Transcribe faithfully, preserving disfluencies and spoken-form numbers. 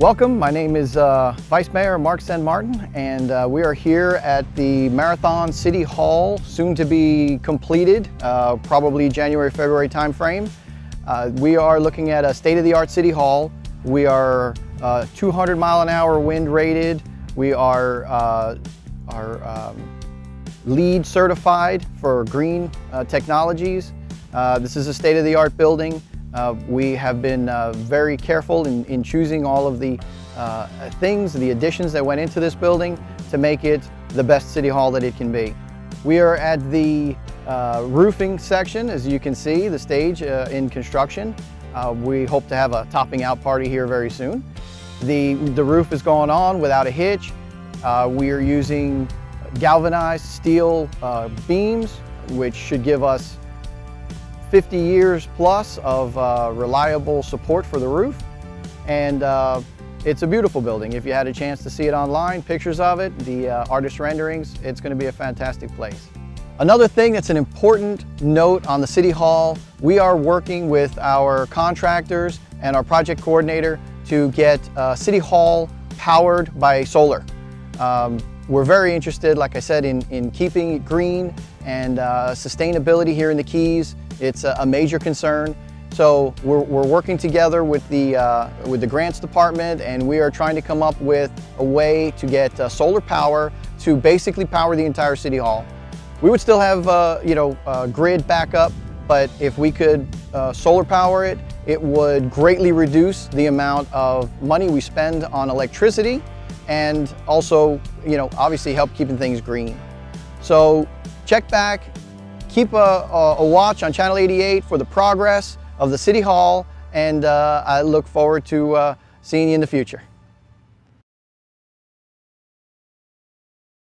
Welcome, my name is uh, Vice Mayor Mark San Martin, and uh, we are here at the Marathon City Hall, soon to be completed, uh, probably January, February timeframe. Uh, we are looking at a state-of-the-art City Hall. We are uh, two hundred mile an hour wind rated. We are, uh, are um, LEED certified for green uh, technologies. Uh, this is a state-of-the-art building. Uh, we have been uh, very careful in, in choosing all of the uh, things, the additions that went into this building to make it the best City Hall that it can be. We are at the uh, roofing section, as you can see, the stage uh, in construction. Uh, we hope to have a topping out party here very soon. The, the roof is going on without a hitch. Uh, we are using galvanized steel uh, beams, which should give us fifty years plus of uh, reliable support for the roof, and uh, it's a beautiful building. If you had a chance to see it online, pictures of it, the uh, artist renderings, it's going to be a fantastic place. Another thing that's an important note on the City Hall, we are working with our contractors and our project coordinator to get uh, City Hall powered by solar. Um, We're very interested, like I said, in, in keeping it green and uh, sustainability here in the Keys. It's a, a major concern. So we're, we're working together with the, uh, with the grants department, and we are trying to come up with a way to get uh, solar power to basically power the entire City Hall. We would still have uh, you know, uh, grid backup, but if we could uh, solar power it, it would greatly reduce the amount of money we spend on electricity, and also, you know, obviously help keeping things green. So check back, keep a, a, a watch on Channel eighty-eight for the progress of the City Hall, and uh, I look forward to uh, seeing you in the future.